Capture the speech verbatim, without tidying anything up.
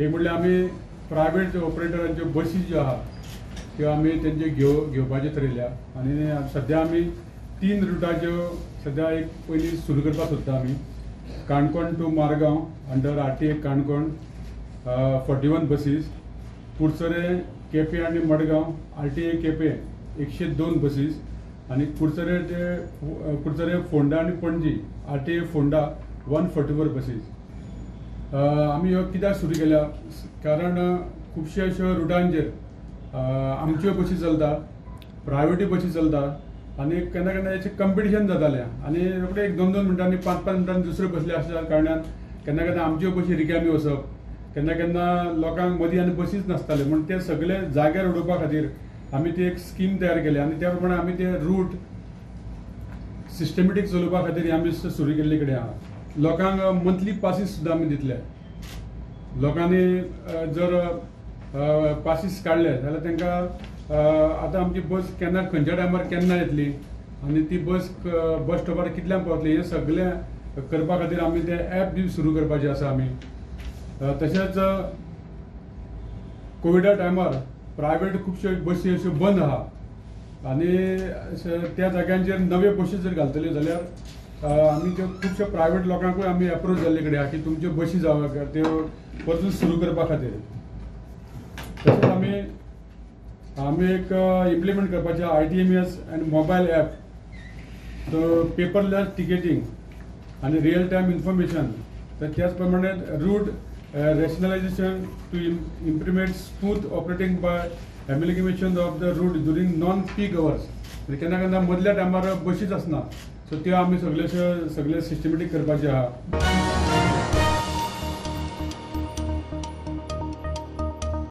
एक म्हणल्यार आमी प्रायवेट जो ऑपरेटरांच्यो बसी ज्यो आहात त्यो आमी तेंचे घेव घेवपाचें थारयल्या आनी सद्या आमी तीन रुटाच्यो सद्या एक पयलीं सुरू करपाक सोदता आमी Canacona to Margao under RTA Canacona forty one buses Curchorem Quepem आनी मडगांव आरटीए केपे एकशे दोन बसीस आनी कुडचोरे ते कुडचोरे फोंडा आनी Panaji RTA Ponda one forty four buses आमी ह्यो कित्याक सुरू केल्या कारण खुबशे अश्यो रुटांचेर आमच्यो बसी चलता प्रायवेटूय बसी चलता आनी केन्ना केन्ना हेचें कंपिटिशन जातालें आनी रोखडें एक दोन दोन मिनटांनी पांच पांच मिनटांनी दुसऱ्यो बसले आसल्या कारणान केन्ना केन्ना आमच्यो बसी रिकामी वचप केन्ना केन्ना लोकांक मदीं आनी बसीच नासताले म्हण ते सगळे जाग्यार उडोवपा खातीर आमी ती एक स्कीम तयार केली आनी त्या प्रमाणे आमी ते रूट सिस्टमेटीक चलोवपा खातीर आमी सुरू केल्ले कडेन आसा लोकांक मंथली पासीस सुद्धा आमी दितले लोकांनी जर पासीस काडले जाल्यार तांकां आतां आमची बस केन्ना खंयच्या टायमार केन्ना येतली आनी ती बस बस स्टॉपार कितल्यांक पावतली हें सगळें करपा खातीर आमी ते एप बी सुरू करपाचें आसा आमी तशेंच कोविडा टायमार प्रायवेट खुबश्यो बसी अश्यो बंद आहा आनी त्या जाग्यांचेर नव्यो बसी जर घालतल्यो जाल्यार आमी त्यो खुबशे प्रायवेट लोकांकूय आमी एप्रोच जाल्ले कडेन आसा की तुमच्यो बशी जावं त्यो परतून सुरू करपा खातीर तशेंच आमी आमी एक इम्प्लिमेंट करपाचें आय टी एम एस आनी मोबायल एप तो पेपरलेस टिकेटींग आनी रियल टायम इन्फॉर्मेशन त्याच प्रमाणे route rationalisation to implement smooth operating by एम्प्लिकेशन of the route during non peak hours केन्ना केन्ना मदल्या टायमार बशीच आसना सो त्यो आमी सगळे सगळे सिस्टमेटीक करपाचे आहा।